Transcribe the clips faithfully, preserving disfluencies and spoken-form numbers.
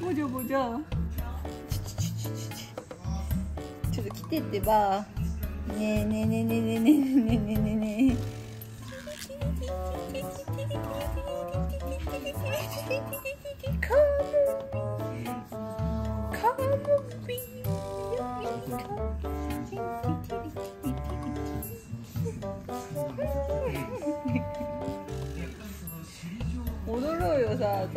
ブジャブジャ。ちょっと来てってば。ねえねえねえねえねえねえねえねえねえ。踊ろうよ、さあさあ。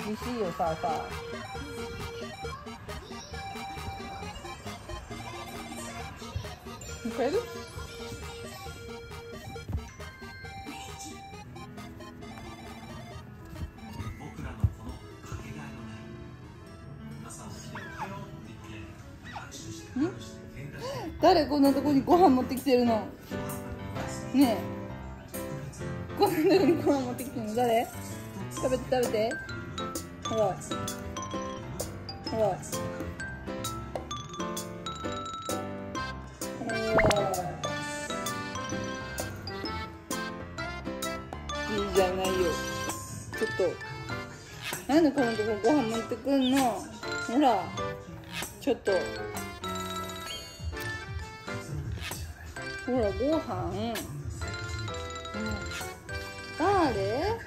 寂しいよ、さあさあ。くれる？誰こんなとこにご飯持ってきてるの？ねえ、こんなとこにご飯持ってきてるの誰？食べて食べて。ほらほらいいじゃないよ。ちょっとなんでこのとこご飯持ってくんの。ほらちょっとほらご飯誰？